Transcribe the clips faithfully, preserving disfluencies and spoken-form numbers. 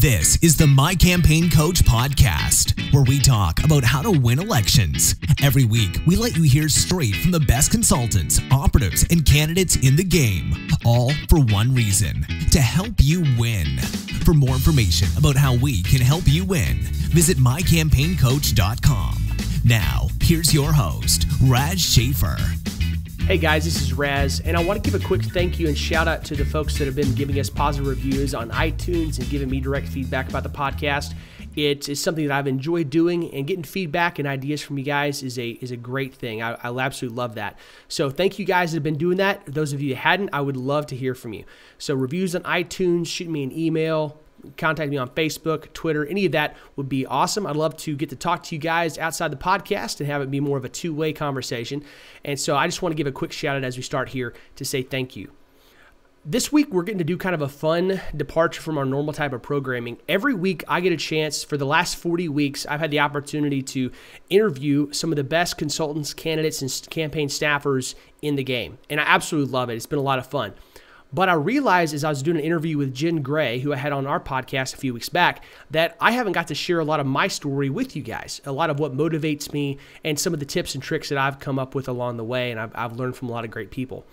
This is the My Campaign Coach podcast, where we talk about how to win elections. Every week, we let you hear straight from the best consultants, operatives, and candidates in the game, all for one reason, to help you win. For more information about how we can help you win, visit my campaign coach dot com. Now, here's your host, Raz Shafer. Hey guys, this is Raz, and I want to give a quick thank you and shout out to the folks that have been giving us positive reviews on iTunes and giving me direct feedback about the podcast. It is something that I've enjoyed doing, and getting feedback and ideas from you guys is a is a great thing. I, I absolutely love that. So thank you guys that have been doing that. Those of you that hadn't, I would love to hear from you. So reviews on iTunes, shoot me an email, contact me on Facebook, Twitter, any of that would be awesome. I'd love to get to talk to you guys outside the podcast and have it be more of a two-way conversation. And so I just want to give a quick shout out as we start here to say thank you. This week, we're getting to do kind of a fun departure from our normal type of programming. Every week, I get a chance. For the last forty weeks, I've had the opportunity to interview some of the best consultants, candidates, and campaign staffers in the game. And I absolutely love it. It's been a lot of fun. But I realized as I was doing an interview with Jen Gray, who I had on our podcast a few weeks back, that I haven't got to share a lot of my story with you guys, a lot of what motivates me and some of the tips and tricks that I've come up with along the way, and I've, I've learned from a lot of great people.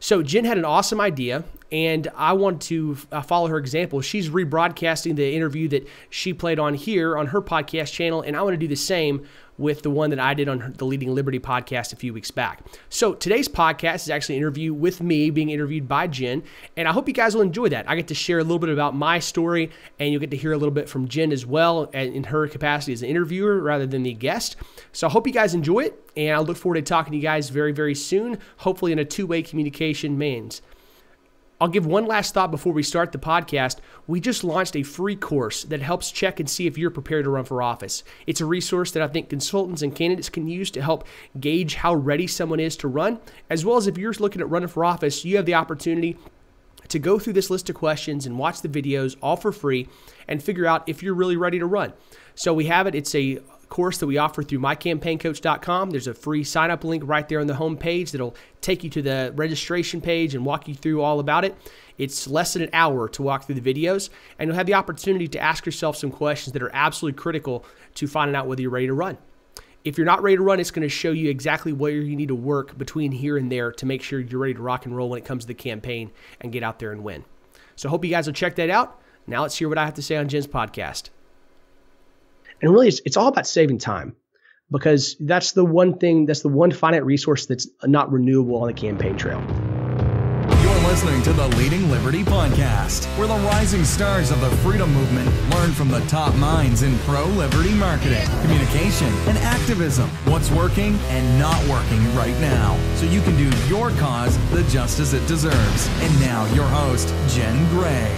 So Jen had an awesome idea, and I want to follow her example. She's rebroadcasting the interview that she played on here on her podcast channel, and I want to do the same with the one that I did on the Leading Liberty podcast a few weeks back. So today's podcast is actually an interview with me being interviewed by Jen, and I hope you guys will enjoy that. I get to share a little bit about my story, and you'll get to hear a little bit from Jen as well in her capacity as an interviewer rather than the guest. So I hope you guys enjoy it, and I look forward to talking to you guys very, very soon, hopefully in a two-way communication means. I'll give one last thought before we start the podcast. We just launched a free course that helps check and see if you're prepared to run for office. It's a resource that I think consultants and candidates can use to help gauge how ready someone is to run, as well as if you're looking at running for office, you have the opportunity to go through this list of questions and watch the videos all for free and figure out if you're really ready to run. So we have it. It's a course that we offer through my campaign coach dot com. There's a free sign-up link right there on the home page that'll take you to the registration page and walk you through all about it. It's less than an hour to walk through the videos, and you'll have the opportunity to ask yourself some questions that are absolutely critical to finding out whether you're ready to run. If you're not ready to run, it's going to show you exactly where you need to work between here and there to make sure you're ready to rock and roll when it comes to the campaign and get out there and win. So I hope you guys will check that out. Now let's hear what I have to say on Jen's podcast. And really, it's, it's all about saving time, because that's the one thing, that's the one finite resource that's not renewable on the campaign trail. You're listening to the Leading Liberty Podcast, where the rising stars of the freedom movement learn from the top minds in pro-liberty marketing, communication, and activism, what's working and not working right now, so you can do your cause the justice it deserves. And now your host, Jen Gray.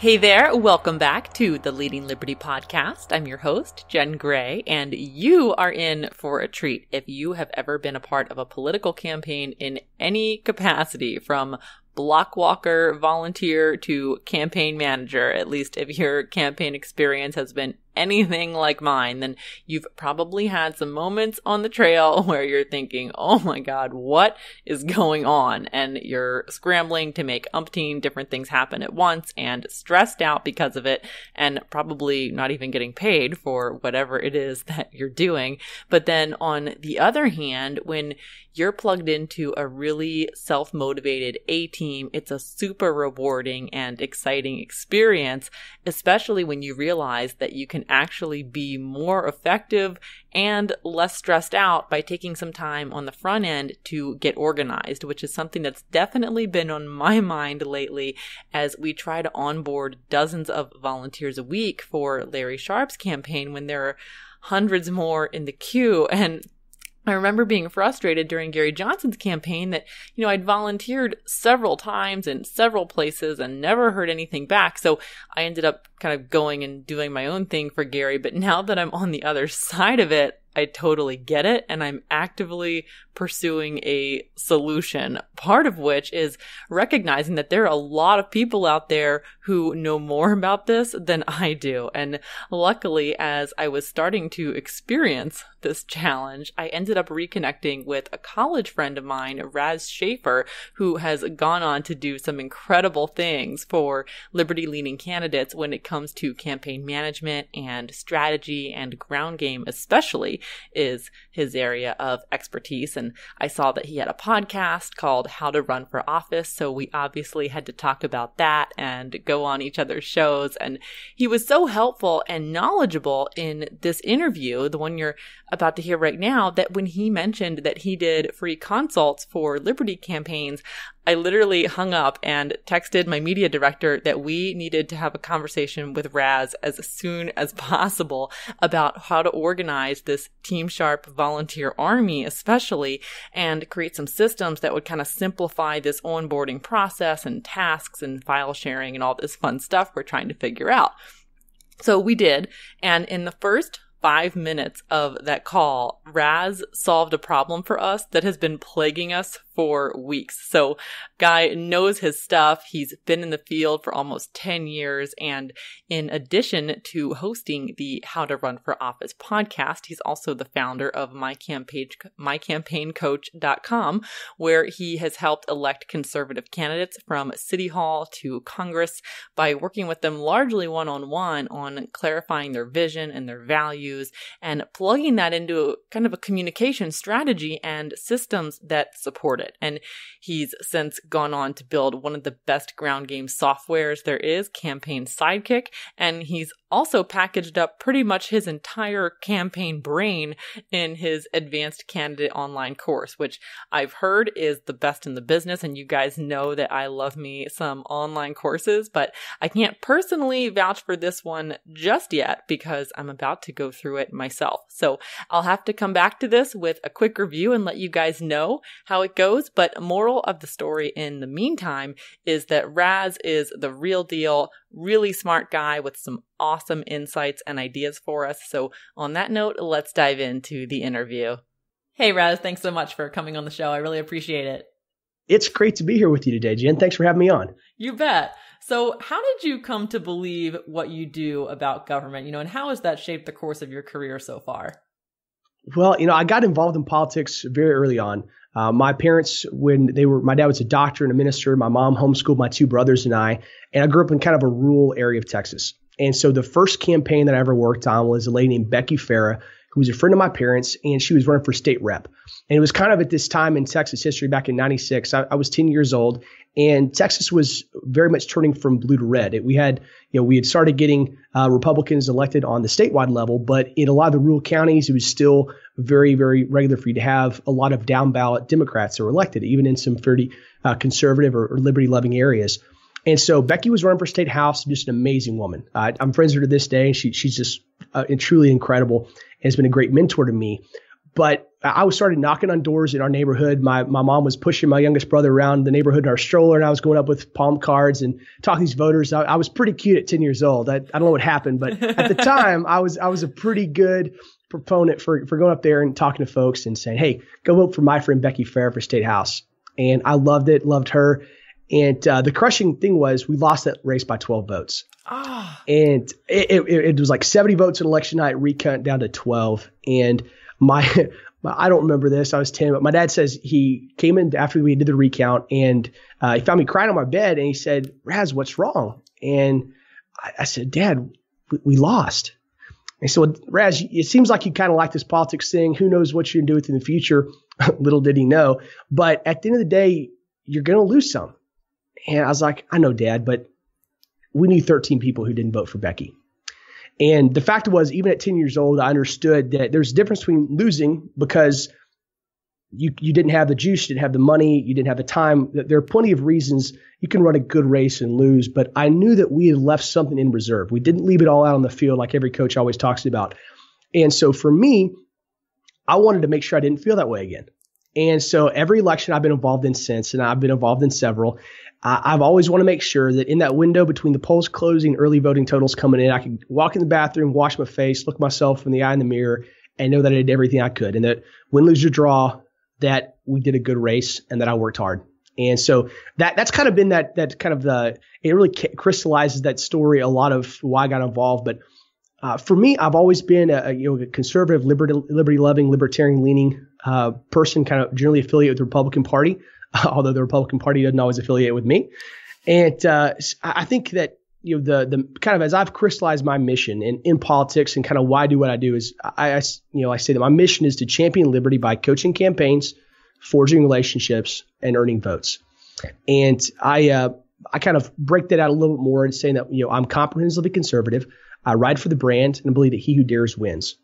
Hey there, welcome back to the Leading Liberty Podcast. I'm your host, Jen Gray, and you are in for a treat if you have ever been a part of a political campaign in any capacity, from block walker, volunteer, to campaign manager. At least if your campaign experience has been anything like mine, then you've probably had some moments on the trail where you're thinking, oh my God, what is going on? And you're scrambling to make umpteen different things happen at once and stressed out because of it, and probably not even getting paid for whatever it is that you're doing. But then on the other hand, when you're plugged into a really self-motivated A-team, it's a super rewarding and exciting experience, especially when you realize that you can actually be more effective and less stressed out by taking some time on the front end to get organized, which is something that's definitely been on my mind lately as we try to onboard dozens of volunteers a week for Larry Sharp's campaign when there are hundreds more in the queue. And I remember being frustrated during Gary Johnson's campaign that, you know, I'd volunteered several times in several places and never heard anything back. So I ended up kind of going and doing my own thing for Gary. But now that I'm on the other side of it, I totally get it, and I'm actively pursuing a solution, part of which is recognizing that there are a lot of people out there who know more about this than I do. And luckily, as I was starting to experience this challenge, I ended up reconnecting with a college friend of mine, Raz Shafer, who has gone on to do some incredible things for liberty-leaning candidates when it comes to campaign management and strategy and ground game, especially, is his area of expertise. And I saw that he had a podcast called How to Run for Office, so we obviously had to talk about that and go on each other's shows. And he was so helpful and knowledgeable in this interview, the one you're about to hear right now, that when he mentioned that he did free consults for Liberty campaigns, I literally hung up and texted my media director that we needed to have a conversation with Raz as soon as possible about how to organize this Team Sharp volunteer army, especially, and create some systems that would kind of simplify this onboarding process and tasks and file sharing and all this fun stuff we're trying to figure out. So we did. And in the first five minutes of that call, Raz solved a problem for us that has been plaguing us for weeks. So guy knows his stuff. He's been in the field for almost ten years. And in addition to hosting the How to Run for Office podcast, he's also the founder of my campaign coach dot com, where he has helped elect conservative candidates from City Hall to Congress by working with them largely one-on-one on clarifying their vision and their values and plugging that into kind of a communication strategy and systems that support it. And he's since gone on to build one of the best ground game softwares there is, Campaign Sidekick, and he's also packaged up pretty much his entire campaign brain in his Advanced Candidate Online course, which I've heard is the best in the business. And you guys know that I love me some online courses, but I can't personally vouch for this one just yet because I'm about to go through it myself. So I'll have to come back to this with a quick review and let you guys know how it goes. But moral of the story in the meantime is that Raz is the real deal, really smart guy with some awesome insights and ideas for us. So on that note, let's dive into the interview. Hey, Raz, thanks so much for coming on the show. I really appreciate it. It's great to be here with you today, Jen. Thanks for having me on. You bet. So how did you come to believe what you do about government, you know, and how has that shaped the course of your career so far? Well, you know, I got involved in politics very early on. Uh, my parents, when they were, my dad was a doctor and a minister. My mom homeschooled my two brothers and I, and I grew up in kind of a rural area of Texas. And so the first campaign that I ever worked on was a lady named Becky Farrah, who was a friend of my parents, and she was running for state rep. And it was kind of at this time in Texas history back in ninety-six, I, I was ten years old, and Texas was very much turning from blue to red. It, we had, you know, we had started getting uh, Republicans elected on the statewide level, but in a lot of the rural counties, it was still very, very regular for you to have a lot of down ballot Democrats that were elected, even in some fairly uh, conservative or, or liberty loving areas. And so Becky was running for state house, just an amazing woman. Uh, I'm friends with her to this day. She, she's just uh, truly incredible and has been a great mentor to me. But I was started knocking on doors in our neighborhood. My my mom was pushing my youngest brother around the neighborhood in our stroller, and I was going up with palm cards and talking to these voters. I, I was pretty cute at ten years old. I, I don't know what happened, but at the time, I was I was a pretty good proponent for, for going up there and talking to folks and saying, hey, go vote for my friend Becky Farrah for state house. And I loved it, loved her. And uh, the crushing thing was we lost that race by twelve votes. Oh. And it, it, it was like seventy votes on election night, recount down to twelve. And my, my I don't remember this. I was ten, but my dad says he came in after we did the recount, and uh, he found me crying on my bed, and he said, Raz, what's wrong? And I, I said, Dad, we, we lost. And so, Raz, it seems like you kind of like this politics thing. Who knows what you're going to do with in the future? Little did he know. But at the end of the day, you're going to lose some. And I was like, I know, Dad, but we knew thirteen people who didn't vote for Becky. And the fact was, even at ten years old, I understood that there's a difference between losing because you you didn't have the juice, you didn't have the money, you didn't have the time. There are plenty of reasons you can run a good race and lose, but I knew that we had left something in reserve. We didn't leave it all out on the field like every coach always talks about. And so for me, I wanted to make sure I didn't feel that way again. And so every election I've been involved in since, and I've been involved in several, I've always want to make sure that in that window between the polls closing, early voting totals coming in, I can walk in the bathroom, wash my face, look myself in the eye in the mirror, and know that I did everything I could, and that win, lose, or draw, that we did a good race and that I worked hard. And so that that's kind of been that that kind of the it really crystallizes that story, a lot of why I got involved. But uh, for me, I've always been a, a you know a conservative, liberty liberty loving, libertarian leaning uh, person, kind of generally affiliated with the Republican Party, although the Republican Party doesn't always affiliate with me. And uh, I think that you know the the kind of as I've crystallized my mission in, in politics and kind of why I do what I do is I, I you know I say that my mission is to champion liberty by coaching campaigns, forging relationships, and earning votes. And I uh, I kind of break that out a little bit more in saying that you know I'm comprehensively conservative. I ride for the brand and believe that he who dares wins.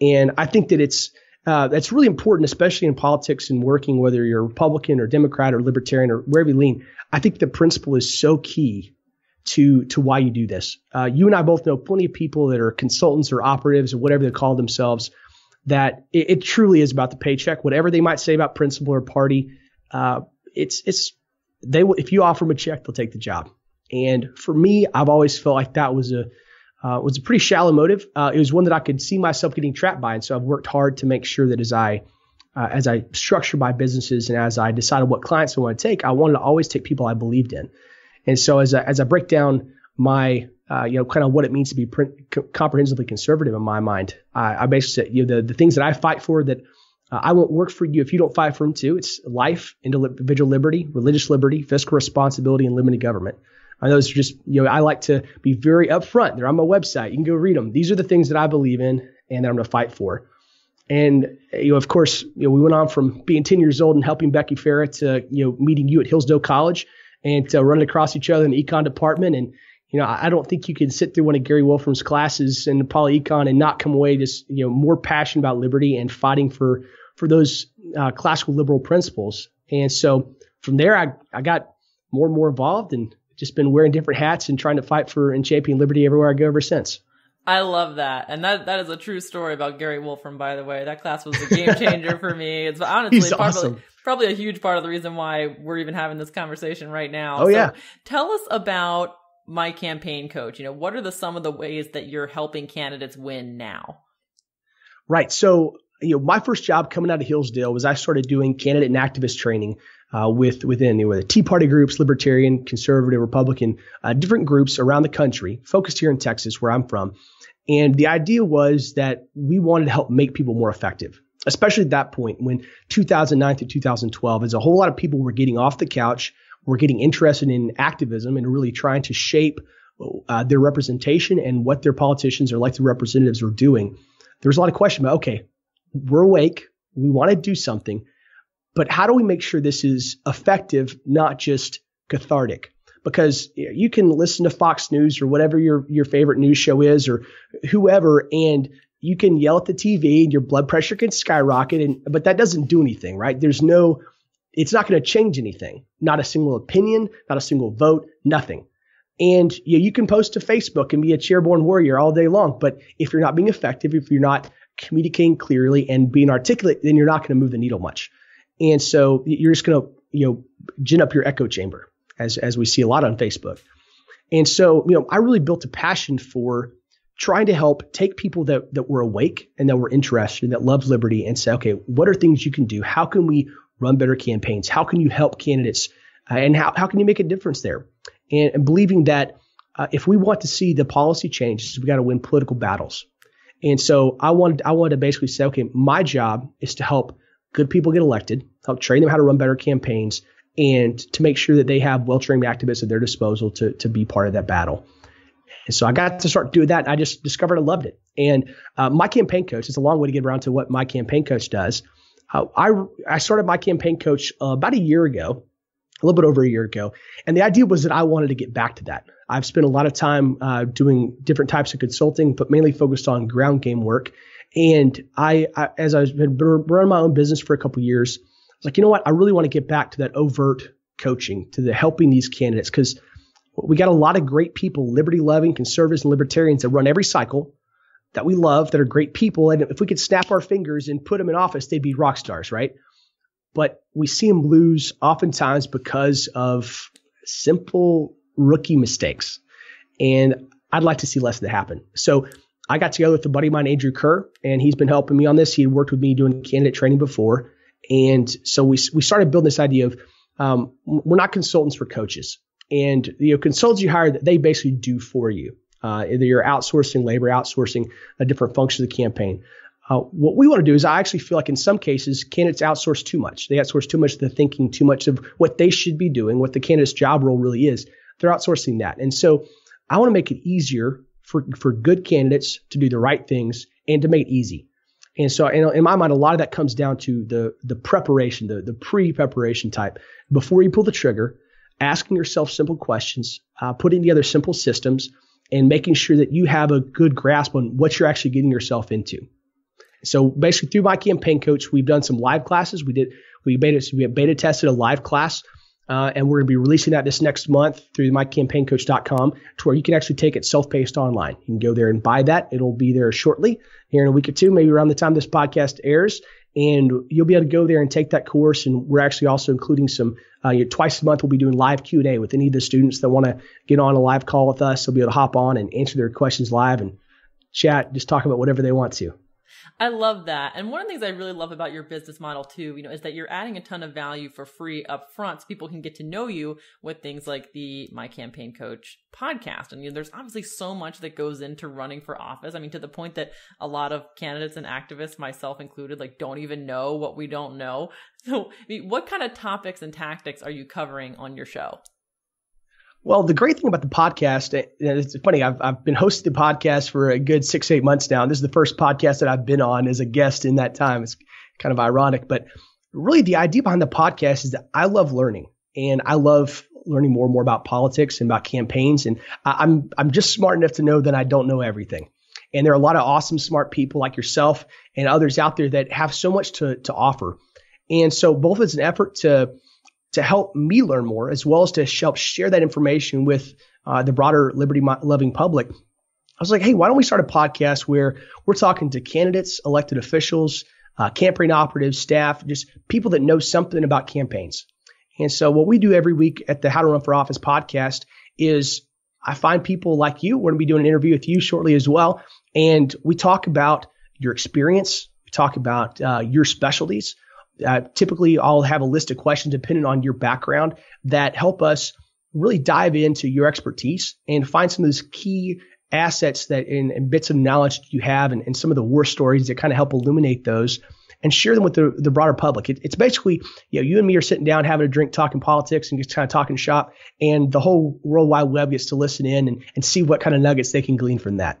And I think that it's uh, that's really important, especially in politics and working, whether you're Republican or Democrat or Libertarian or wherever you lean. I think the principle is so key to to why you do this. Uh, you and I both know plenty of people that are consultants or operatives or whatever they call themselves, that it, it truly is about the paycheck. Whatever they might say about principle or party, uh, it's it's they will, if you offer them a check, they'll take the job. And for me, I've always felt like that was a uh, was a pretty shallow motive. Uh, it was one that I could see myself getting trapped by, and so I've worked hard to make sure that as I uh, as I structure my businesses and as I decided what clients I want to take, I wanted to always take people I believed in. And so as I, as I break down my Uh, you know, kind of what it means to be print, co- comprehensively conservative in my mind. I, I basically said, you know, the, the things that I fight for that uh, I won't work for you if you don't fight for them too. It's life, individual liberty, religious liberty, fiscal responsibility, and limited government. And those are just, you know, I like to be very upfront. They're on my website. You can go read them. These are the things that I believe in and that I'm going to fight for. And, you know, of course, you know, we went on from being ten years old and helping Becky Farrah to, you know, meeting you at Hillsdale College and to running across each other in the econ department. And, you know, I don't think you can sit through one of Gary Wolfram's classes in polyecon and not come away just, you know, more passionate about liberty and fighting for for those uh, classical liberal principles. And so from there, I, I got more and more involved and just been wearing different hats and trying to fight for and champion liberty everywhere I go ever since. I love that. And that that is a true story about Gary Wolfram, by the way. That class was a game changer for me. It's honestly He's probably, awesome. probably a huge part of the reason why we're even having this conversation right now. Oh, so yeah. Tell us about My Campaign Coach. You know, what are the some of the ways that you're helping candidates win now? Right. So, you know, my first job coming out of Hillsdale was I started doing candidate and activist training uh, with within you know, the Tea Party groups, Libertarian, Conservative, Republican, uh, different groups around the country, focused here in Texas, where I'm from. And the idea was that we wanted to help make people more effective, especially at that point when two thousand nine to two thousand twelve, as a whole lot of people were getting off the couch. We're getting interested in activism and really trying to shape uh, their representation and what their politicians or elected representatives are doing. There's a lot of question about, okay, we're awake, we want to do something, but how do we make sure this is effective, not just cathartic? Because you know, you can listen to Fox News or whatever your, your favorite news show is or whoever, and you can yell at the T V and your blood pressure can skyrocket, and but that doesn't do anything, right? There's no... It's not going to change anything, not a single opinion, not a single vote, nothing. And you know, you can post to Facebook and be a chairborne warrior all day long. But if you're not being effective, if you're not communicating clearly and being articulate, then you're not going to move the needle much. And so you're just going to, you know, gin up your echo chamber, as as we see a lot on Facebook. And so, you know, I really built a passion for trying to help take people that that were awake and that were interested, that loved liberty, and say, okay, what are things you can do? How can we run better campaigns? How can you help candidates? Uh, and how, how can you make a difference there? And, and believing that uh, if we want to see the policy changes, we got to win political battles. And so I wanted, I wanted to basically say, okay, my job is to help good people get elected, help train them how to run better campaigns, and to make sure that they have well-trained activists at their disposal to, to be part of that battle. And so I got to start doing that. And I just discovered I loved it. And uh, My Campaign Coach, it's a long way to get around to what My Campaign Coach does. Uh, I I started My Campaign Coach uh, about a year ago, a little bit over a year ago. And the idea was that I wanted to get back to that. I've spent a lot of time uh, doing different types of consulting, but mainly focused on ground game work. And I, I as I've been running my own business for a couple of years, I was like, you know what? I really want to get back to that overt coaching, to the helping these candidates, because we got a lot of great people, liberty-loving conservatives and libertarians that run every cycle, that we love, that are great people. And if we could snap our fingers and put them in office, they'd be rock stars, right? But we see them lose oftentimes because of simple rookie mistakes. And I'd like to see less of that happen. So I got together with a buddy of mine, Andrew Kerr, and he's been helping me on this. He had worked with me doing candidate training before. And so we we started building this idea of um, we're not consultants, we're coaches. And you know, consultants you hire, they basically do for you. Uh, either you're outsourcing labor, outsourcing a different function of the campaign. Uh, what we want to do is I actually feel like in some cases, candidates outsource too much. They outsource too much of the thinking, too much of what they should be doing, what the candidate's job role really is. They're outsourcing that. And so I want to make it easier for, for good candidates to do the right things and to make it easy. And so in, in my mind, a lot of that comes down to the the preparation, the, the pre-preparation type. Before you pull the trigger, asking yourself simple questions, uh, putting together simple systems, and making sure that you have a good grasp on what you're actually getting yourself into. So basically through My Campaign Coach, we've done some live classes. We did, we beta, we have beta tested a live class, uh, and we're going to be releasing that this next month through my campaign coach dot com to where you can actually take it self-paced online. You can go there and buy that. It'll be there shortly, here in a week or two, maybe around the time this podcast airs, and you'll be able to go there and take that course. And we're actually also including some, uh, you know, twice a month we'll be doing live Q and A with any of the students that want to get on a live call with us. They'll be able to hop on and answer their questions live and chat, just talk about whatever they want to. I love that. And one of the things I really love about your business model too, you know, is that you're adding a ton of value for free up front so people can get to know you with things like the My Campaign Coach podcast. And you know, there's obviously so much that goes into running for office. I mean, to the point that a lot of candidates and activists, myself included, like don't even know what we don't know. So I mean, what kind of topics and tactics are you covering on your show? Well, the great thing about the podcast, and it's funny, I've I've been hosting the podcast for a good six, eight months now. And this is the first podcast that I've been on as a guest in that time. It's kind of ironic, but really the idea behind the podcast is that I love learning and I love learning more and more about politics and about campaigns. And I'm I'm just smart enough to know that I don't know everything. And there are a lot of awesome, smart people like yourself and others out there that have so much to to offer. And so both as an effort to to help me learn more, as well as to help share that information with uh, the broader liberty-loving public. I was like, hey, why don't we start a podcast where we're talking to candidates, elected officials, uh, campaign operatives, staff, just people that know something about campaigns. And so what we do every week at the How to Run for Office podcast is I find people like you. We're going to be doing an interview with you shortly as well. And we talk about your experience. We talk about uh, your specialties. Uh, typically, I'll have a list of questions depending on your background that help us really dive into your expertise and find some of those key assets that and, and bits of knowledge that you have and, and some of the war stories that kind of help illuminate those and share them with the, the broader public. It, it's basically, you know, you and me are sitting down having a drink, talking politics and just kind of talking shop, and the whole World Wide Web gets to listen in and, and see what kind of nuggets they can glean from that.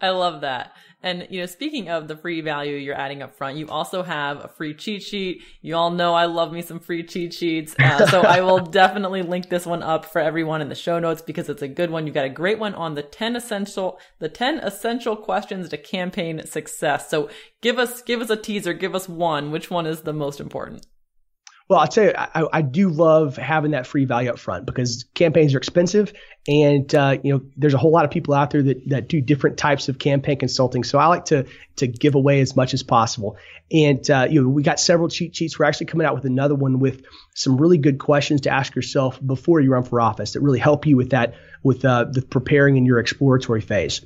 I love that. And, you know, speaking of the free value you're adding up front, you also have a free cheat sheet. You all know I love me some free cheat sheets. Uh, so I will definitely link this one up for everyone in the show notes because it's a good one. You've got a great one on the ten essential, the ten essential questions to campaign success. So give us, give us a teaser, give us one. Which one is the most important? Well, I'll tell you, I, I do love having that free value up front because campaigns are expensive and, uh, you know, there's a whole lot of people out there that, that do different types of campaign consulting. So I like to, to give away as much as possible. And, uh, you know, we got several cheat sheets. We're actually coming out with another one with some really good questions to ask yourself before you run for office that really help you with that, with, uh, the preparing in your exploratory phase.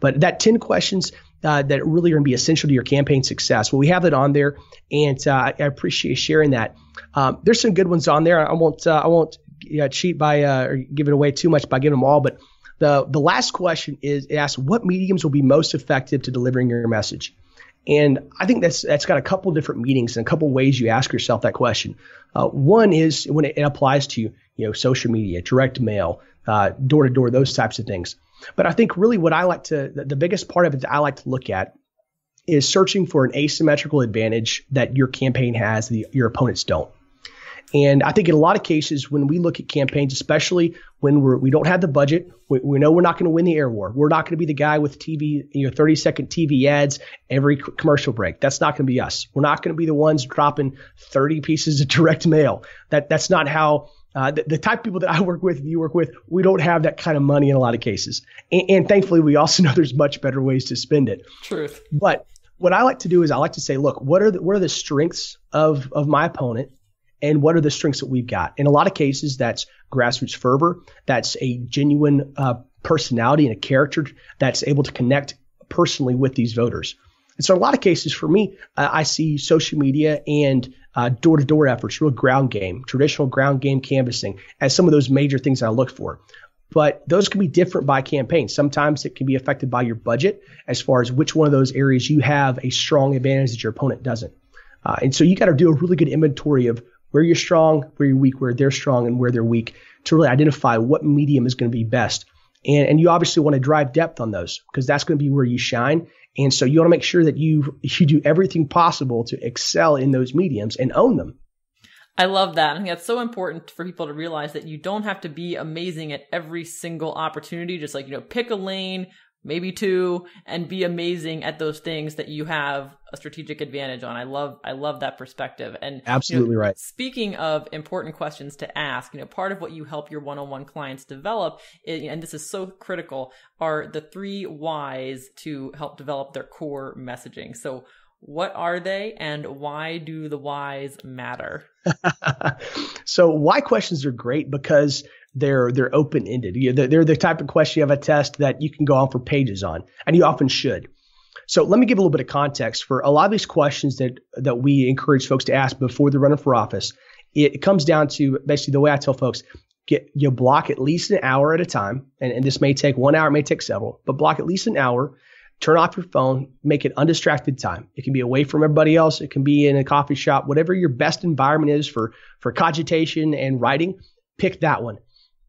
But that ten questions, Uh, that really are going to be essential to your campaign success. Well, we have it on there, and uh, I appreciate sharing that. Um, there's some good ones on there. I won't, uh, I won't you know, cheat by uh, or give it away too much by giving them all. But the the last question is it asks what mediums will be most effective to delivering your message, and I think that's that's got a couple different meanings and a couple ways you ask yourself that question. Uh, one is when it, it applies to you know social media, direct mail, uh, door to door, those types of things. But I think really what I like to, the biggest part of it that I like to look at is searching for an asymmetrical advantage that your campaign has that your opponents don't. And I think in a lot of cases when we look at campaigns, especially when we're, we don't have the budget, we, we know we're not going to win the air war. We're not going to be the guy with T V, you know, thirty second T V ads every commercial break. That's not going to be us. We're not going to be the ones dropping thirty pieces of direct mail. That That's not how Uh, the, the type of people that I work with, you work with, we don't have that kind of money in a lot of cases. And, and thankfully, we also know there's much better ways to spend it. Truth. But what I like to do is I like to say, look, what are the, what are the strengths of, of my opponent and what are the strengths that we've got? In a lot of cases, that's grassroots fervor. That's a genuine uh, personality and a character that's able to connect personally with these voters. And so in a lot of cases for me, uh, I see social media and uh, door-to-door efforts, real ground game, traditional ground game canvassing as some of those major things I look for. But those can be different by campaign. Sometimes it can be affected by your budget as far as which one of those areas you have a strong advantage that your opponent doesn't. Uh, and so you got to do a really good inventory of where you're strong, where you're weak, where they're strong, and where they're weak to really identify what medium is going to be best. And, and you obviously want to drive depth on those because that's going to be where you shine. And so you want to make sure that you you do everything possible to excel in those mediums and own them. I love that. I think that's so important for people to realize that you don't have to be amazing at every single opportunity. Just like, you know, pick a lane, maybe two, and be amazing at those things that you have a strategic advantage on. I love, I love that perspective. And absolutely, you know, right. Speaking of important questions to ask, you know, part of what you help your one-on-one clients develop, and this is so critical, are the three whys to help develop their core messaging. So what are they and why do the whys matter? So why questions are great because they're they're open-ended. You know, they're, they're the type of question you have a test that you can go on for pages on, and you often should. So let me give a little bit of context for a lot of these questions that that we encourage folks to ask before they're running for office. It, it comes down to basically the way I tell folks, get you block at least an hour at a time, and, and this may take one hour, it may take several, but block at least an hour. Turn off your phone, make it undistracted time. It can be away from everybody else. It can be in a coffee shop, whatever your best environment is for, for cogitation and writing, pick that one.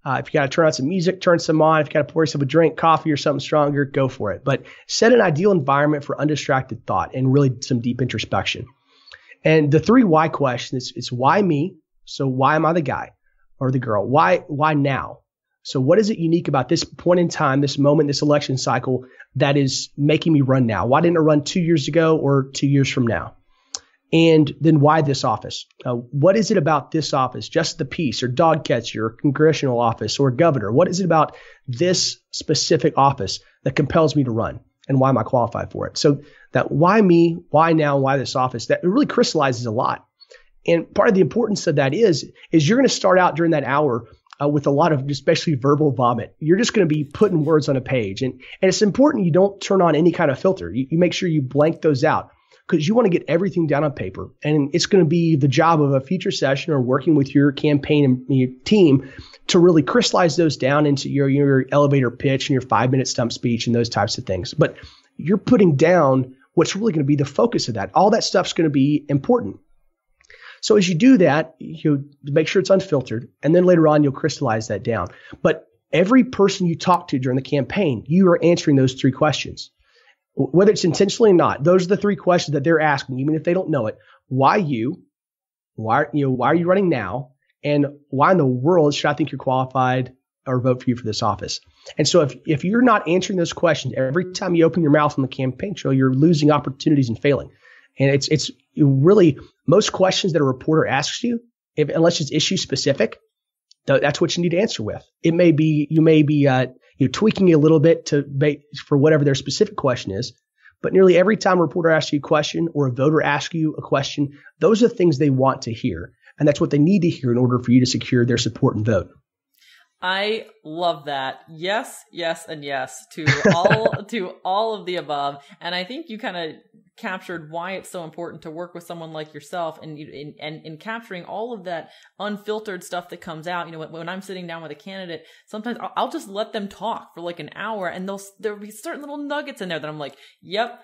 Uh, if you got to turn on some music, turn some on. If you got to pour yourself a drink, coffee or something stronger, go for it. But set an ideal environment for undistracted thought and really some deep introspection. And the three why questions, it's why me? So why am I the guy or the girl? Why, why now? So what is it unique about this point in time, this moment, this election cycle that is making me run now? Why didn't I run two years ago or two years from now? And then why this office? Uh, what is it about this office, just the piece or dog catcher or congressional office or governor? What is it about this specific office that compels me to run and why am I qualified for it? So that why me, why now, why this office, that it really crystallizes a lot. And part of the importance of that is, is you're going to start out during that hour Uh, with a lot of especially verbal vomit. You're just going to be putting words on a page. And, and it's important you don't turn on any kind of filter. You, you make sure you blank those out because you want to get everything down on paper. And it's going to be the job of a future session or working with your campaign and your team to really crystallize those down into your, your elevator pitch and your five-minute stump speech and those types of things. But you're putting down what's really going to be the focus of that. All that stuff's going to be important. So as you do that, you make sure it's unfiltered, and then later on, you'll crystallize that down. But every person you talk to during the campaign, you are answering those three questions. Whether it's intentionally or not, those are the three questions that they're asking, even if they don't know it. Why you? Why, you know, why are you running now? And why in the world should I think you're qualified or vote for you for this office? And so if, if you're not answering those questions, every time you open your mouth on the campaign trail, you're losing opportunities and failing. And it's it's really most questions that a reporter asks you, if, unless it's issue specific, th- that's what you need to answer with. It may be you may be uh, you tweaking it a little bit to make, for whatever their specific question is, but nearly every time a reporter asks you a question or a voter asks you a question, those are things they want to hear, and that's what they need to hear in order for you to secure their support and vote. I love that. Yes, yes, and yes to all to all of the above, and I think you kind of captured why it's so important to work with someone like yourself, and in and in capturing all of that unfiltered stuff that comes out. You know, when, when I'm sitting down with a candidate, sometimes I'll, I'll just let them talk for like an hour, and they'll there'll be certain little nuggets in there that I'm like, "Yep,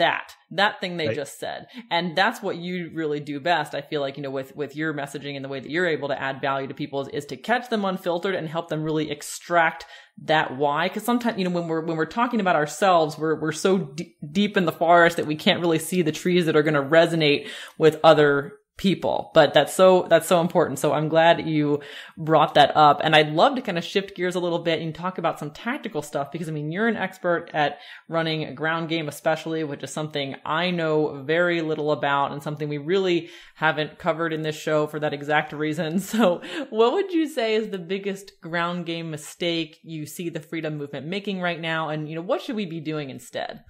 that that thing they right. just said," and that's what you really do best. I feel like you know, with with your messaging and the way that you're able to add value to people is, is to catch them unfiltered and help them really extract that why, because sometimes, you know, when we're when we're talking about ourselves, we're we're so d- deep in the forest that we can't really see the trees that are going to resonate with other people. But that's so that's so important. So I'm glad you brought that up. And I'd love to kind of shift gears a little bit and talk about some tactical stuff, because I mean, you're an expert at running a ground game, especially, which is something I know very little about and something we really haven't covered in this show for that exact reason. So what would you say is the biggest ground game mistake you see the freedom movement making right now? And, you know, what should we be doing instead?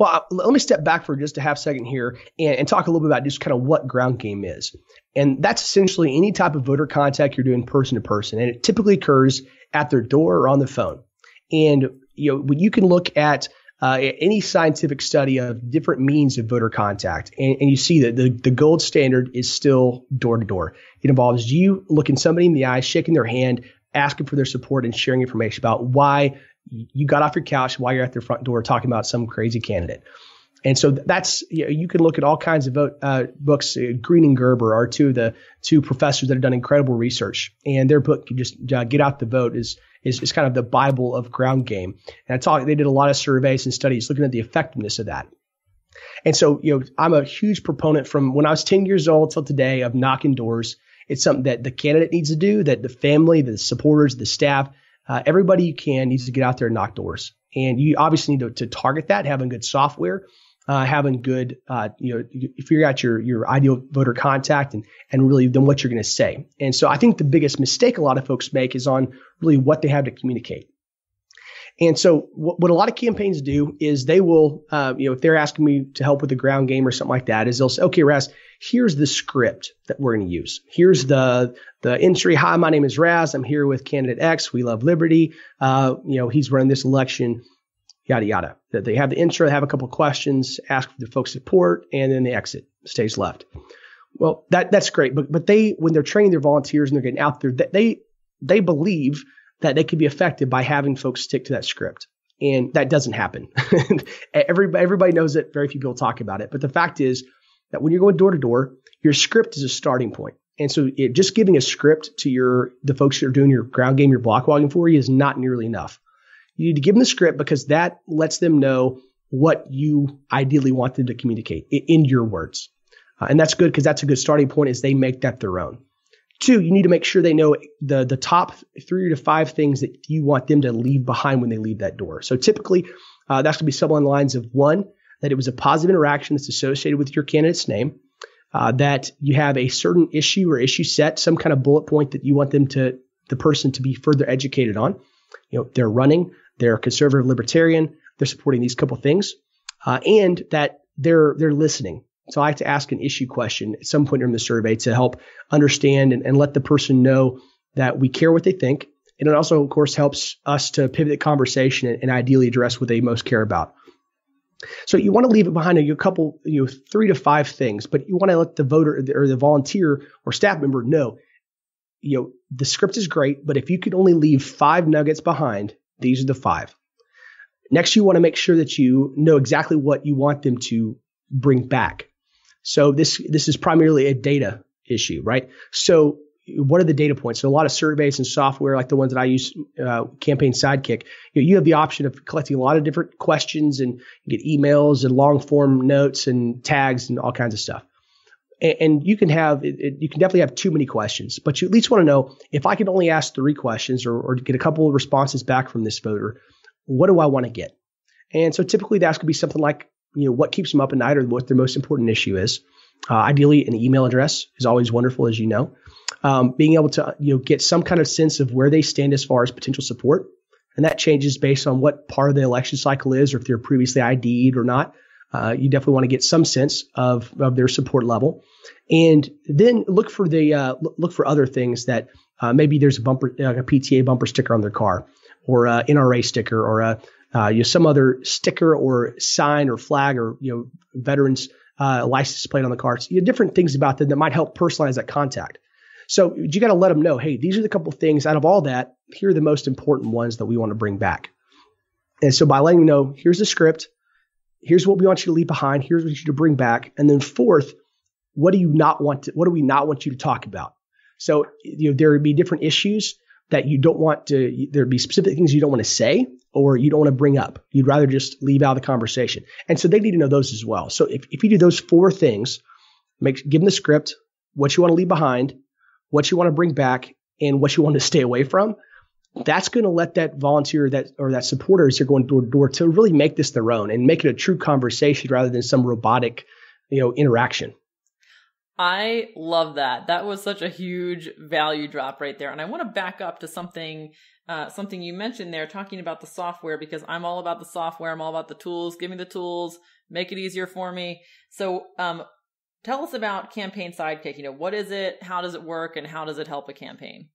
Well, let me step back for just a half second here and, and talk a little bit about just kind of what ground game is. And that's essentially any type of voter contact you're doing person to person. And it typically occurs at their door or on the phone. And you know, you can look at uh, any scientific study of different means of voter contact, and, and you see that the, the gold standard is still door-to-door. It involves you looking somebody in the eye, shaking their hand, asking for their support, and sharing information about why you got off your couch, why you're at their front door talking about some crazy candidate. And so that's, you know, you can look at all kinds of vote, uh, books. Uh, Green and Gerber are two of the two professors that have done incredible research, and their book, "You Just uh, Get Out the Vote," is, is is kind of the Bible of ground game. And I talk, they did a lot of surveys and studies looking at the effectiveness of that. And so, you know, I'm a huge proponent from when I was ten years old till today of knocking doors. It's something that the candidate needs to do, that the family, the supporters, the staff, uh, everybody you can needs to get out there and knock doors. And you obviously need to, to target that, having good software. Uh, having good, uh, you know, figure out your your ideal voter contact and and really then what you're going to say. And so I think the biggest mistake a lot of folks make is on really what they have to communicate. And so what, what a lot of campaigns do is they will, uh, you know, if they're asking me to help with the ground game or something like that, is they'll say, okay, Raz, here's the script that we're going to use. Here's the the entry. Hi, my name is Raz. I'm here with candidate X. We love liberty. Uh, you know, he's running this election. Yada, yada. They have the intro, they have a couple of questions, ask for the folks' support, and then they exit, stage left. Well, that that's great. But but they, when they're training their volunteers and they're getting out there, they they believe that they could be effective by having folks stick to that script. And that doesn't happen. everybody, everybody knows it. Very few people talk about it. But the fact is that when you're going door to door, your script is a starting point. And so it, just giving a script to your the folks who are doing your ground game, your block walking for you is not nearly enough. You need to give them the script because that lets them know what you ideally want them to communicate in your words. Uh, and that's good because that's a good starting point is they make that their own. Two, you need to make sure they know the the top three to five things that you want them to leave behind when they leave that door. So typically, uh, that's going to be somewhere on the lines of one, that it was a positive interaction that's associated with your candidate's name, uh, that you have a certain issue or issue set, some kind of bullet point that you want them to, the person to be further educated on. You know, they're running. They're conservative, libertarian. They're supporting these couple things, uh, and that they're they're listening. So I like to ask an issue question at some point during the survey to help understand and, and let the person know that we care what they think, and it also, of course, helps us to pivot the conversation and, and ideally address what they most care about. So you want to leave it behind a couple, you know, three to five things, but you want to let the voter or the volunteer or staff member know, you know, the script is great, but if you could only leave five nuggets behind. These are the five. Next, you want to make sure that you know exactly what you want them to bring back. So this this is primarily a data issue, right? So what are the data points? So a lot of surveys and software, like the ones that I use, uh, Campaign Sidekick, you know, you have the option of collecting a lot of different questions and you get emails and long form notes and tags and all kinds of stuff. And, and you can have it, it, you can definitely have too many questions, but you at least want to know if I can only ask three questions or, or get a couple of responses back from this voter, what do I want to get? And so typically that's going to be something like, you know, what keeps them up at night or what their most important issue is. Uh, ideally, an email address is always wonderful, as you know. Um, being able to, you know, get some kind of sense of where they stand as far as potential support, and that changes based on what part of the election cycle is or if they're previously I D'd or not. Uh, you definitely want to get some sense of, of their support level, and then look for the uh, look for other things that uh, maybe there's a bumper, like a P T A bumper sticker on their car, or a N R A sticker, or a uh, you know, some other sticker or sign or flag or you know veterans uh, license plate on the car. So, you know, different things about them that might help personalize that contact. So you got to let them know, hey, these are the couple things out of all that. Here are the most important ones that we want to bring back. And so by letting them know, here's the script. Here's what we want you to leave behind. Here's what you to bring back. And then fourth, what do you not want to, what do we not want you to talk about? So, you know, there would be different issues that you don't want to, there'd be specific things you don't want to say or you don't want to bring up. You'd rather just leave out of the conversation. And so they need to know those as well. So if, if you do those four things, make, give them the script, what you want to leave behind, what you want to bring back, and what you want to stay away from, that's going to let that volunteer that or that supporter as they're going door to door to really make this their own and make it a true conversation rather than some robotic, you know, interaction. I love that. That was such a huge value drop right there. And I want to back up to something, uh, something you mentioned there, talking about the software, because I'm all about the software. I'm all about the tools. Give me the tools. Make it easier for me. So um, tell us about Campaign Sidekick. You know, what is it? How does it work? And how does it help a campaign?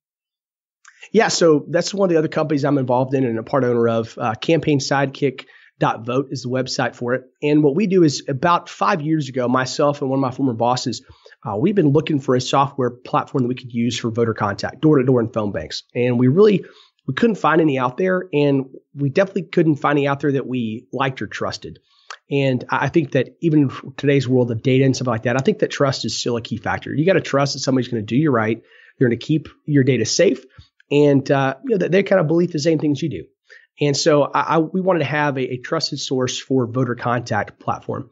Yeah, so that's one of the other companies I'm involved in and a part owner of. Uh, Campaign Sidekick Vote is the website for it. And what we do is about five years ago, myself and one of my former bosses, uh, we've been looking for a software platform that we could use for voter contact, door-to-door and phone banks. And we really, we couldn't find any out there. And we definitely couldn't find any out there that we liked or trusted. And I think that even in today's world of data and stuff like that, I think that trust is still a key factor. You got to trust that somebody's going to do you right. They're going to keep your data safe. And uh, you know, they, they kind of believe the same things you do. And so I, I, we wanted to have a, a trusted source for voter contact platform.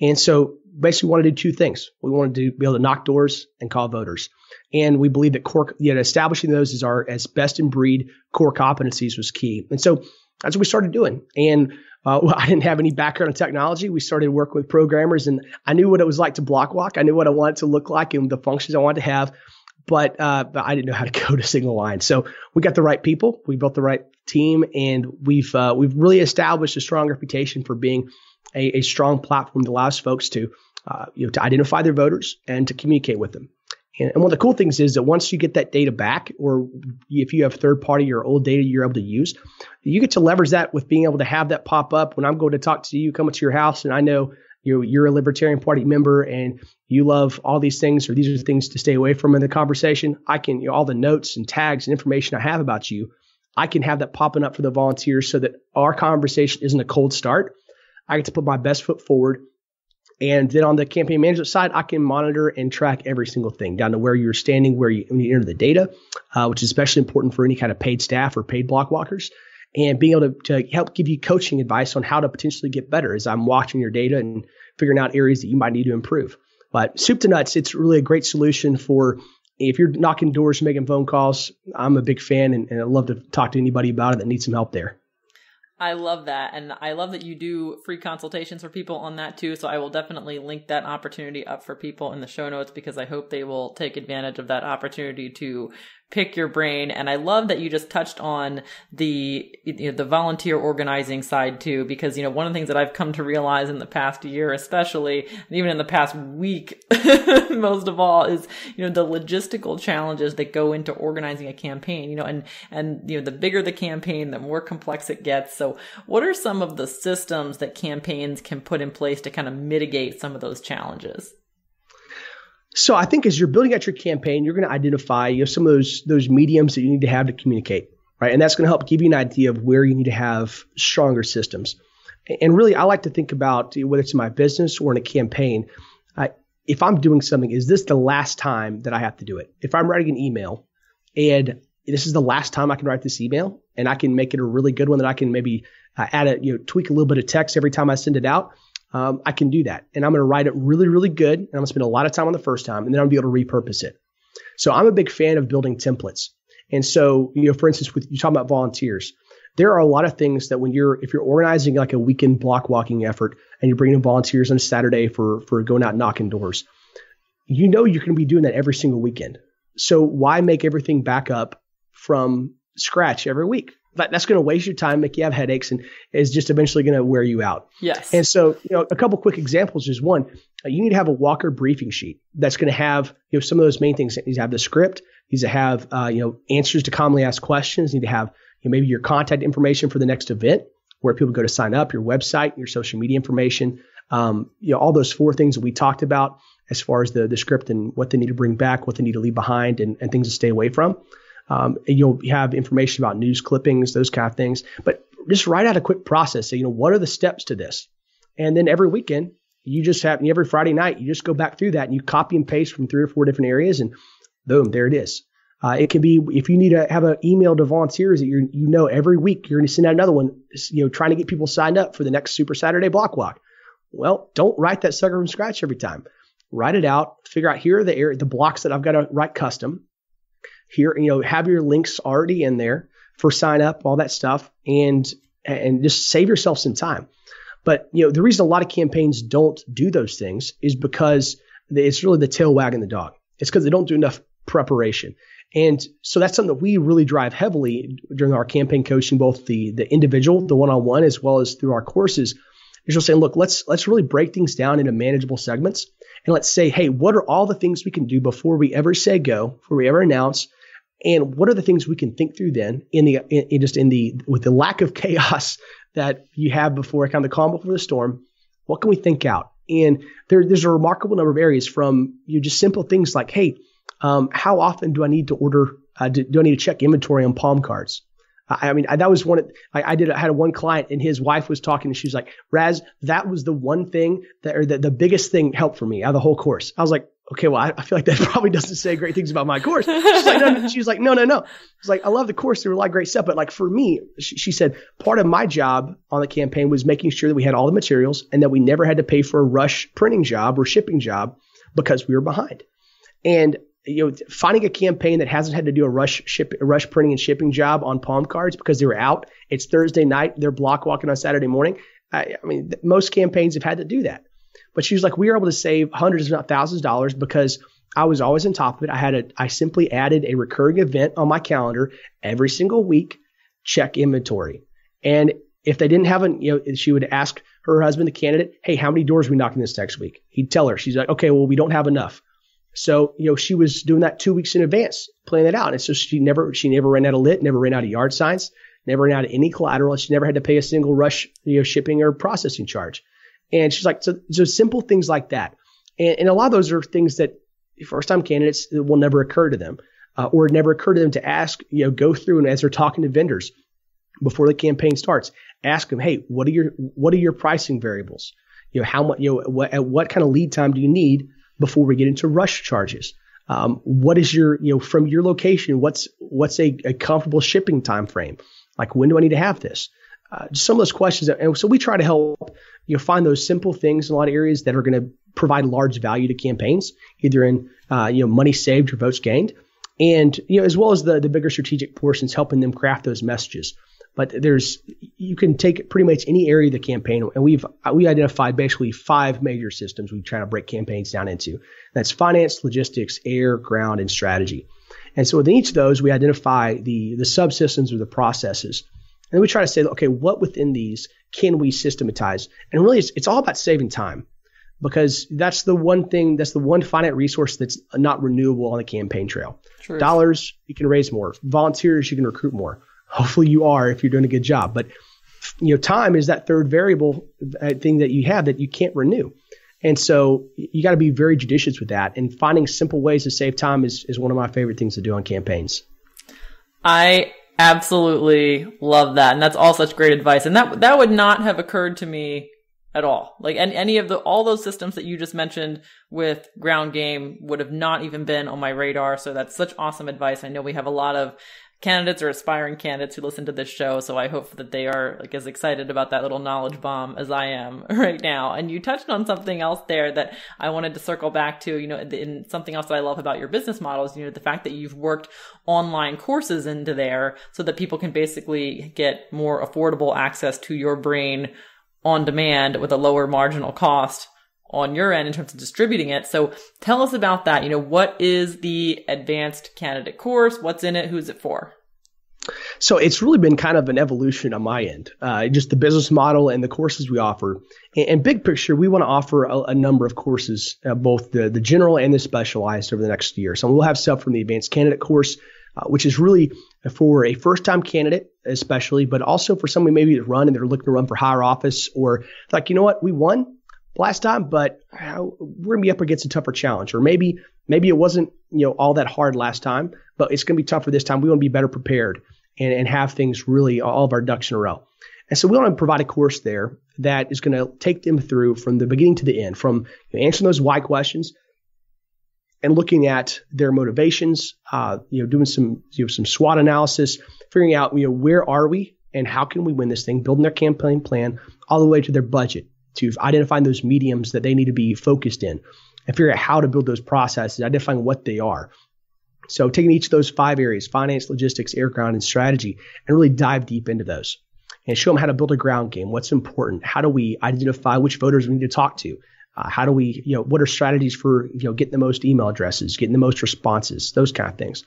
And so basically we wanted to do two things. We wanted to be able to knock doors and call voters. And we believe that core, you know, establishing those as our as best in breed core competencies was key. And so that's what we started doing. And uh, I didn't have any background in technology. We started working with programmers, and I knew what it was like to block walk. I knew what I wanted to look like and the functions I wanted to have, but uh, I didn't know how to code a single line. So we got the right people, we built the right team, and we've uh, we've really established a strong reputation for being a, a strong platform that allows folks to uh, you know to identify their voters and to communicate with them. And one of the cool things is that once you get that data back, or if you have third party or old data you're able to use, you get to leverage that with being able to have that pop up when I'm going to talk to you, coming to your house, and I know you're, you're a Libertarian Party member and you love all these things, or these are the things to stay away from in the conversation. I can, you know, all the notes and tags and information I have about you, I can have that popping up for the volunteers so that our conversation isn't a cold start. I get to put my best foot forward. And then on the campaign management side, I can monitor and track every single thing down to where you're standing, where you, when you enter the data, uh, which is especially important for any kind of paid staff or paid block walkers, and being able to, to help give you coaching advice on how to potentially get better as I'm watching your data and figuring out areas that you might need to improve. But soup to nuts, it's really a great solution for if you're knocking doors, making phone calls. I'm a big fan, and, and I'd love to talk to anybody about it that needs some help there. I love that. And I love that you do free consultations for people on that too. So I will definitely link that opportunity up for people in the show notes, because I hope they will take advantage of that opportunity to pick your brain. And I love that you just touched on the, you know, the volunteer organizing side too, because, you know, one of the things that I've come to realize in the past year, especially, and even in the past week, most of all, is, you know, the logistical challenges that go into organizing a campaign, you know, and, and, you know, the bigger the campaign, the more complex it gets. So what are some of the systems that campaigns can put in place to kind of mitigate some of those challenges? So I think as you're building out your campaign, you're going to identify, you know, some of those those mediums that you need to have to communicate, right? And that's going to help give you an idea of where you need to have stronger systems. And really, I like to think about, whether it's in my business or in a campaign, uh, if I'm doing something, is this the last time that I have to do it? If I'm writing an email and this is the last time I can write this email, and I can make it a really good one that I can maybe uh, add a, you know, tweak a little bit of text every time I send it out, um, I can do that. And I'm going to write it really, really good. And I'm going to spend a lot of time on the first time, and then I'm going to be able to repurpose it. So I'm a big fan of building templates. And so, you know, for instance, with you talking about volunteers, there are a lot of things that when you're, if you're organizing like a weekend block walking effort and you're bringing in volunteers on a Saturday for, for going out and knocking doors, you know, you're going to be doing that every single weekend. So why make everything back up from scratch every week? That, that's going to waste your time, make you have headaches, and is just eventually going to wear you out. Yes. And so, you know, a couple quick examples is, one, you need to have a Walker briefing sheet that's going to have, you know, some of those main things. It needs to have the script, it needs to have, uh, you know, answers to commonly asked questions, you need to have, you know, maybe your contact information for the next event, where people go to sign up, your website, your social media information, um, you know, all those four things that we talked about as far as the the script and what they need to bring back, what they need to leave behind, and, and things to stay away from. Um, you'll have information about news clippings, those kind of things, but just write out a quick process. So, you know, what are the steps to this? And then every weekend, you just have, every Friday night, you just go back through that and you copy and paste from three or four different areas, and boom, there it is. Uh, it can be, if you need to have an email to volunteers that you you know, every week you're going to send out another one, you know, trying to get people signed up for the next Super Saturday block walk. Well, don't write that sucker from scratch every time. Write it out, figure out here are the area, the blocks that I've got to write custom. Here, you know, have your links already in there for sign up, all that stuff, and and just save yourself some time. But, you know, the reason a lot of campaigns don't do those things is because it's really the tail wagging the dog. It's because they don't do enough preparation. And so that's something that we really drive heavily during our campaign coaching, both the the individual, the one-on-one, as well as through our courses, is just saying, look, let's let's really break things down into manageable segments. And let's say, hey, what are all the things we can do before we ever say go, before we ever announce? And what are the things we can think through then in the in, in just in the with the lack of chaos that you have before kind of the calm before the storm. What can we think out? And there, there's a remarkable number of areas, from you know, just simple things like, hey, um, how often do I need to order? Uh, do, do I need to check inventory on palm cards? I, I mean, I, that was one. Of, I, I did. I had one client, and his wife was talking, and she was like, "Raz, that was the one thing that, or the, the biggest thing, helped for me out of the whole course." I was like, "Okay, well, I, I feel like that probably doesn't say great things about my course." She's like, no, no. She was like, "No, no, no." It's like, I love the course. There were a lot of great stuff, but like for me, she, she said, part of my job on the campaign was making sure that we had all the materials and that we never had to pay for a rush printing job or shipping job because we were behind. And you know, finding a campaign that hasn't had to do a rush ship, a rush printing and shipping job on palm cards because they were out. It's Thursday night. They're block walking on Saturday morning. I, I mean, th- most campaigns have had to do that. But she was like, we were able to save hundreds, if not thousands of dollars because I was always on top of it. I had a, I simply added a recurring event on my calendar every single week, check inventory. And if they didn't have an, you know, she would ask her husband, the candidate, hey, how many doors are we knocking this next week? He'd tell her. She's like, okay, well, we don't have enough. So, you know, she was doing that two weeks in advance, planning it out. And so she never, she never ran out of lit, never ran out of yard signs, never ran out of any collateral. And she never had to pay a single rush, you know, shipping or processing charge. And she's like, so, so simple things like that. And, and a lot of those are things that first time candidates will never occur to them, uh, or never occur to them to ask, you know, go through and as they're talking to vendors before the campaign starts, ask them, hey, what are your, what are your pricing variables? You know, how much, you know, what, at what kind of lead time do you need before we get into rush charges? Um, what is your, you know, from your location, what's what's a, a comfortable shipping time frame? Like, when do I need to have this? Uh, just some of those questions. That, and so we try to help, you know, find those simple things in a lot of areas that are going to provide large value to campaigns, either in, uh, you know, money saved or votes gained. And, you know, as well as the, the bigger strategic portions, helping them craft those messages. But there's, you can take pretty much any area of the campaign, and we've we identified basically five major systems we try to break campaigns down into. That's finance, logistics, air, ground, and strategy. And so within each of those, we identify the the subsystems or the processes, and then we try to say, okay, what within these can we systematize? And really, it's, it's all about saving time, because that's the one thing, that's the one finite resource that's not renewable on the campaign trail. True. Dollars, you can raise more. Volunteers, you can recruit more. Hopefully you are if you're doing a good job. But you know, time is that third variable thing that you have that you can't renew. And so you got to be very judicious with that. And finding simple ways to save time is, is one of my favorite things to do on campaigns. I absolutely love that. And that's all such great advice. And that that would not have occurred to me at all. Like any, any of the, all those systems that you just mentioned with ground game would have not even been on my radar. So that's such awesome advice. I know we have a lot of candidates or aspiring candidates who listen to this show. So I hope that they are like as excited about that little knowledge bomb as I am right now. And you touched on something else there that I wanted to circle back to, you know, in something else that I love about your business model is, you know, the fact that you've worked online courses into there so that people can basically get more affordable access to your brain on demand with a lower marginal cost on your end in terms of distributing it. So tell us about that. You know, what is the advanced candidate course? What's in it? Who's it for? So it's really been kind of an evolution on my end, uh, just the business model and the courses we offer. And, and big picture, we want to offer a, a number of courses, uh, both the, the general and the specialized over the next year. So we'll have stuff from the advanced candidate course, uh, which is really for a first-time candidate, especially, but also for somebody maybe to run and they're looking to run for higher office, or like, you know what, we won last time, but we're going to be up against a tougher challenge. Or maybe maybe it wasn't, you know, all that hard last time, but it's going to be tougher this time. We want to be better prepared and, and have things really, all of our ducks in a row. And so we want to provide a course there that is going to take them through from the beginning to the end, from answering those why questions and looking at their motivations, uh, you know, doing some you know, some SWOT analysis, figuring out, you know, where are we and how can we win this thing, building their campaign plan all the way to their budget, to identifying those mediums that they need to be focused in and figure out how to build those processes, identifying what they are. So taking each of those five areas, finance, logistics, air, ground, and strategy, and really dive deep into those and show them how to build a ground game, what's important, how do we identify which voters we need to talk to, uh, how do we, you know, what are strategies for, you know, getting the most email addresses, getting the most responses, those kind of things.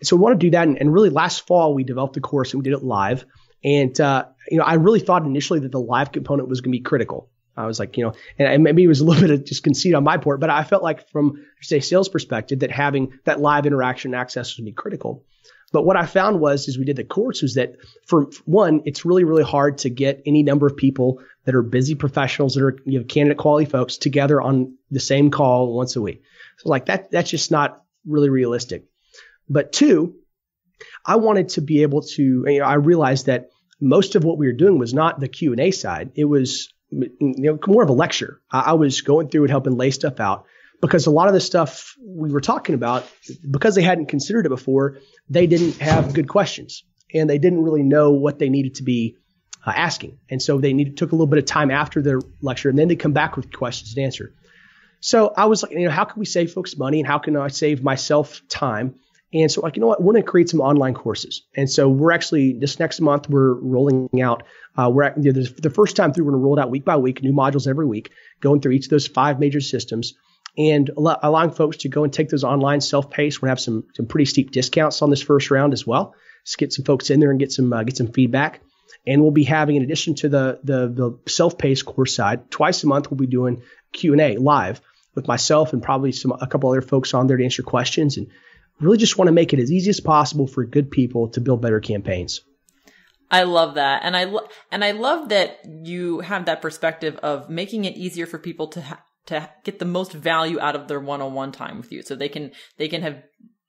And so we want to do that. And, and really last fall, we developed the course and we did it live. And, uh, you know, I really thought initially that the live component was going to be critical. I was like, you know, and maybe it was a little bit of just conceit on my part, but I felt like from, say, sales perspective, that having that live interaction access was going to be critical. But what I found was, as we did the course, was that for one, it's really, really hard to get any number of people that are busy professionals that are, you know, candidate quality folks together on the same call once a week. So like that, that's just not really realistic. But two, I wanted to be able to, you know, I realized that most of what we were doing was not the Q and A side. It was, you know, more of a lecture. I, I was going through and helping lay stuff out, because a lot of the stuff we were talking about, because they hadn't considered it before, they didn't have good questions and they didn't really know what they needed to be uh, asking. And so they needed, took a little bit of time after their lecture and then they come back with questions and answer. So I was like, you know, how can we save folks money and how can I save myself time? And so like, you know what, we're going to create some online courses. And so we're actually, this next month, we're rolling out, uh, we're at, you know, the first time through, we're going to roll it out week by week, new modules every week, going through each of those five major systems and allow, allowing folks to go and take those online self-paced. We're going to have some, some pretty steep discounts on this first round as well. Just get some folks in there and get some, uh, get some feedback. And we'll be having, in addition to the, the, the self-paced course side, twice a month, we'll be doing Q and A live with myself and probably some, a couple other folks on there to answer questions, and really just want to make it as easy as possible for good people to build better campaigns. I love that. And I, lo- and I love that you have that perspective of making it easier for people to, ha- to get the most value out of their one-on-one time with you. So they can, they can have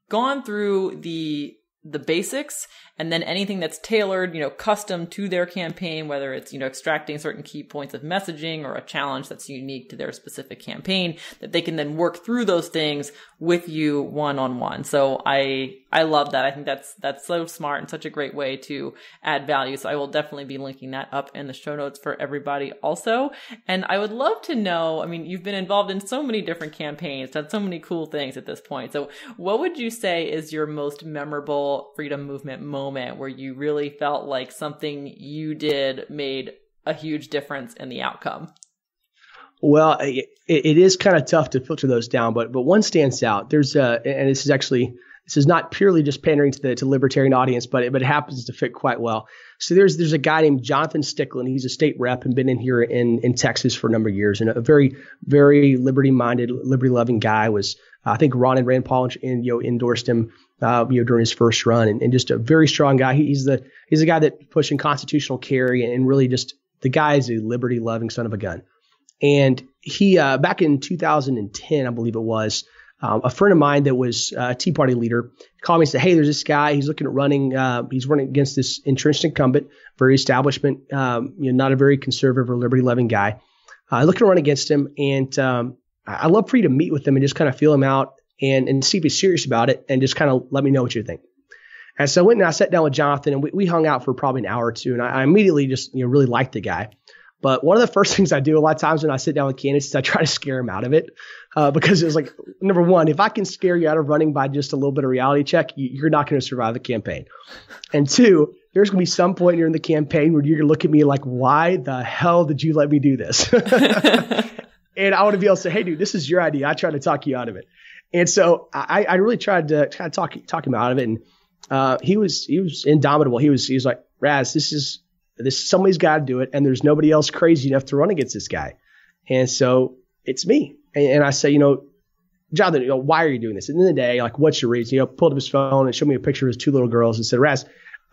gone through the, the basics, and then anything that's tailored, you know, custom to their campaign, whether it's, you know, extracting certain key points of messaging or a challenge that's unique to their specific campaign, that they can then work through those things with you one-on-one. So I, I love that. I think that's, that's so smart and such a great way to add value. So I will definitely be linking that up in the show notes for everybody also. And I would love to know, I mean, you've been involved in so many different campaigns, done so many cool things at this point. So what would you say is your most memorable Freedom Movement moment where you really felt like something you did made a huge difference in the outcome? Well, it, it is kind of tough to filter those down, but but one stands out. There's a, and this is actually, this is not purely just pandering to the to libertarian audience, but it, but it happens to fit quite well. So there's there's a guy named Jonathan Stickland. He's a state rep and been in here in in Texas for a number of years, and a very very liberty minded, liberty loving guy. Was I think Ron and Rand Paul and, you know, endorsed him uh, you know, during his first run, and, and just a very strong guy. He, he's the he's the guy that pushing constitutional carry, and really just the guy is a liberty loving son of a gun. And he uh, back in two thousand ten, I believe it was, um, a friend of mine that was a Tea Party leader called me and said, "Hey, there's this guy. He's looking at running. Uh, he's running against this entrenched incumbent, very establishment, um, you know, not a very conservative or liberty loving guy. Uh, looking to run against him, and um, I love for you to meet with him and just kind of feel him out and, and see if he's serious about it and just kind of let me know what you think." And so I went and I sat down with Jonathan and we, we hung out for probably an hour or two. And I, I immediately just, you know, really liked the guy. But one of the first things I do a lot of times when I sit down with candidates is I try to scare them out of it. Uh, because it was like, number one, if I can scare you out of running by just a little bit of reality check, you, you're not going to survive the campaign. And two, there's going to be some point during the campaign where you're going to look at me like, why the hell did you let me do this? And I want to be able to say, "Hey, dude, this is your idea. I tried to talk you out of it." And so I, I really tried to kind of talk, talk him out of it. And uh, he was he was indomitable. He was he was like, "Raz, this is this somebody's got to do it, and there's nobody else crazy enough to run against this guy. And so it's me." And, and I say, "You know, Jonathan, you know, why are you doing this?" At the end of the day, like, what's your reason? You know, pulled up his phone and showed me a picture of his two little girls and said, "Raz,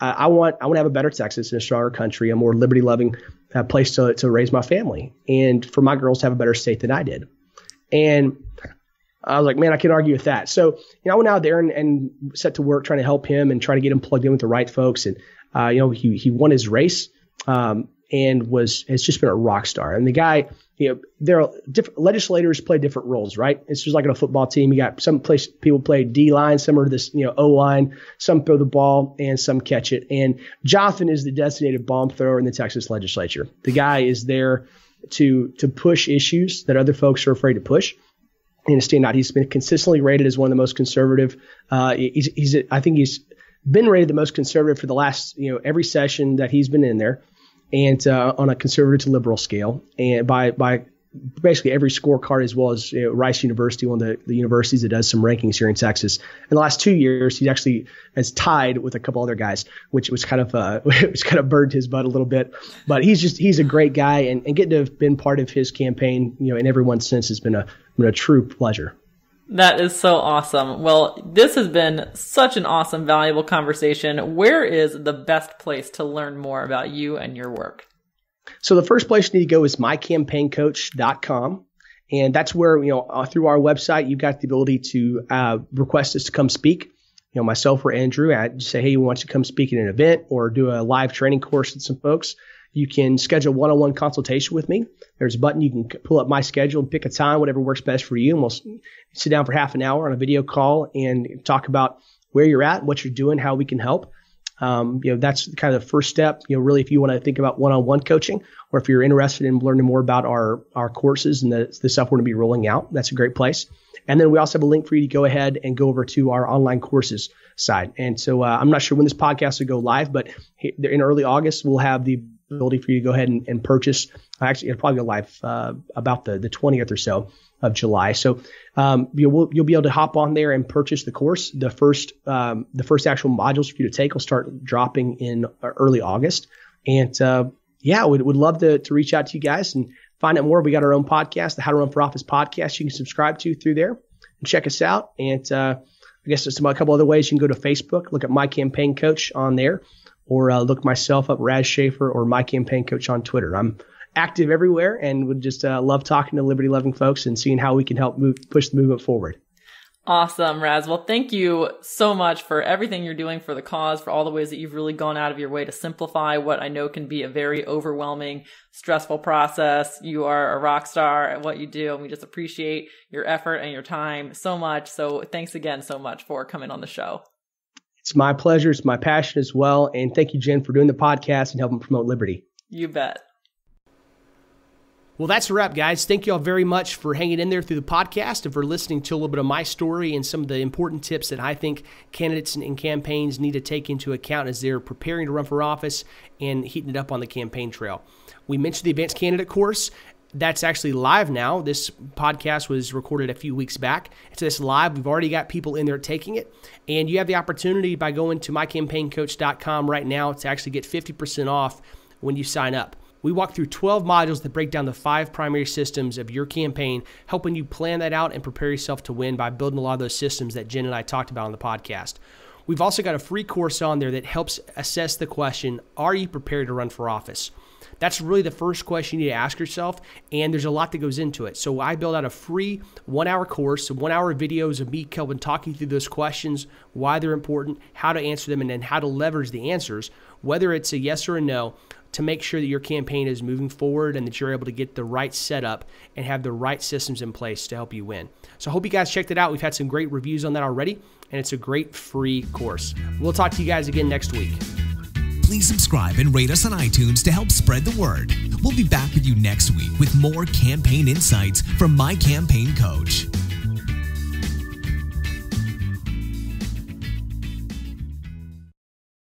uh, I want I want to have a better Texas and a stronger country, a more liberty loving a place to, to raise my family, and for my girls to have a better state than I did." And I was like, man, I can argue with that. So, you know, I went out there and, and set to work trying to help him and try to get him plugged in with the right folks. And, uh, you know, he, he won his race, um, and was, has just been a rock star. And the guy, you know, there are different legislators play different roles, right? It's just like on a football team. You got some place people play D line, some are this, you know, O line, some throw the ball and some catch it. And Jonathan is the designated bomb thrower in the Texas legislature. The guy is there to, to push issues that other folks are afraid to push and to stand out. He's been consistently rated as one of the most conservative. Uh, he's, he's, I think he's been rated the most conservative for the last, you know, every session that he's been in there. And uh, on a conservative to liberal scale, and by by basically every scorecard, as well as, you know, Rice University, one of the, the universities that does some rankings here in Texas. In the last two years, he actually has tied with a couple other guys, which was kind of uh, which kind of burned his butt a little bit. But he's just he's a great guy, and, and getting to have been part of his campaign, you know, and everyone since has been a been a true pleasure. That is so awesome. Well, this has been such an awesome, valuable conversation. Where is the best place to learn more about you and your work? So the first place you need to go is my campaign coach dot com. And that's where, you know, through our website, you've got the ability to uh, request us to come speak. You know, myself or Andrew, I say, hey, you want to come speak at an event or do a live training course with some folks. You can schedule a one-on-one consultation with me. There's a button. You can pull up my schedule and pick a time, whatever works best for you. And we'll sit down for half an hour on a video call and talk about where you're at, what you're doing, how we can help. Um, you know, that's kind of the first step, you know, really, if you want to think about one-on-one coaching, or if you're interested in learning more about our, our courses and the, the stuff we're going to be rolling out, that's a great place. And then we also have a link for you to go ahead and go over to our online courses side. And so uh, I'm not sure when this podcast will go live, but in early August, we'll have the ability for you to go ahead and, and purchase. Actually, it'll probably go live uh, about the, the twentieth or so of July. So um, you'll you'll be able to hop on there and purchase the course. The first um, the first actual modules for you to take will start dropping in early August. And uh, yeah, we'd would love to to reach out to you guys and find out more. We got our own podcast, the How to Run for Office podcast. You can subscribe to through there and check us out. And uh, I guess there's some, a couple other ways. You can go to Facebook, look at My Campaign Coach on there. Or uh, look myself up, Raz Shafer, or My Campaign Coach on Twitter. I'm active everywhere and would just uh, love talking to liberty-loving folks and seeing how we can help move, push the movement forward. Awesome, Raz. Well, thank you so much for everything you're doing for the cause, for all the ways that you've really gone out of your way to simplify what I know can be a very overwhelming, stressful process. You are a rock star at what you do, and we just appreciate your effort and your time so much. So thanks again so much for coming on the show. It's my pleasure. It's my passion as well. And thank you, Jen, for doing the podcast and helping promote liberty. You bet. Well, that's a wrap, guys. Thank you all very much for hanging in there through the podcast and for listening to a little bit of my story and some of the important tips that I think candidates and campaigns need to take into account as they're preparing to run for office and heating it up on the campaign trail. We mentioned the advanced candidate course. That's actually live now. This podcast was recorded a few weeks back. It's this live. We've already got people in there taking it. And you have the opportunity by going to my campaign coach dot com right now to actually get fifty percent off when you sign up. We walk through twelve modules that break down the five primary systems of your campaign, helping you plan that out and prepare yourself to win by building a lot of those systems that Jen and I talked about on the podcast. We've also got a free course on there that helps assess the question, are you prepared to run for office? That's really the first question you need to ask yourself, and there's a lot that goes into it. So I build out a free one-hour course, one-hour videos of me, Kelvin, talking through those questions, why they're important, how to answer them, and then how to leverage the answers, whether it's a yes or a no, to make sure that your campaign is moving forward and that you're able to get the right setup and have the right systems in place to help you win. So I hope you guys checked it out. We've had some great reviews on that already, and it's a great free course. We'll talk to you guys again next week. Please subscribe and rate us on iTunes to help spread the word. We'll be back with you next week with more campaign insights from My Campaign Coach.